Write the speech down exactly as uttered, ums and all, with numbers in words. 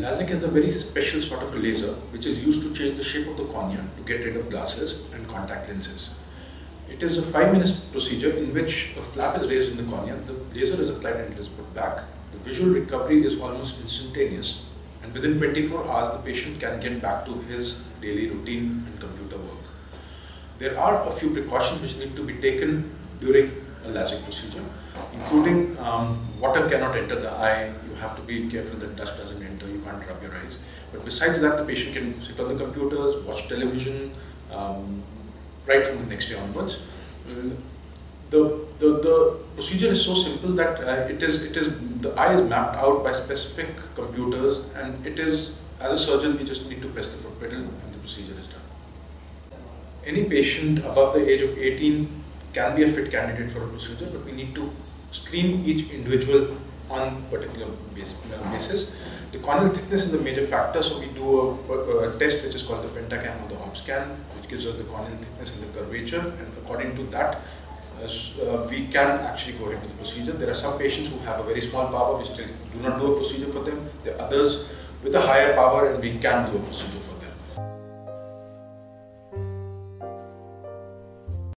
LASIK is a very special sort of laser which is used to change the shape of the cornea to get rid of glasses and contact lenses. It is a five minute procedure in which a flap is raised in the cornea, the laser is applied and it is put back. The visual recovery is almost instantaneous and within twenty-four hours the patient can get back to his daily routine and computer work. There are a few precautions which need to be taken during a LASIK procedure, including um, water cannot enter the eye, you have to be careful that dust doesn't enter, you can't rub your eyes. But besides that, the patient can sit on the computers, watch television, um, right from the next day onwards. The, the, the procedure is so simple that uh, it is, it is, the eye is mapped out by specific computers and it is, as a surgeon, we just need to press the foot pedal and the procedure is done. Any patient above the age of eighteen can be a fit candidate for a procedure, but we need to screen each individual on particular base, uh, basis. The corneal thickness is a major factor, so we do a, a test which is called the pentacam or the H O B scan, which gives us the corneal thickness and the curvature, and according to that, Uh, we can actually go ahead with the procedure. There are some patients who have a very small power, we still do not do a procedure for them. There are others with a higher power and we can do a procedure for them.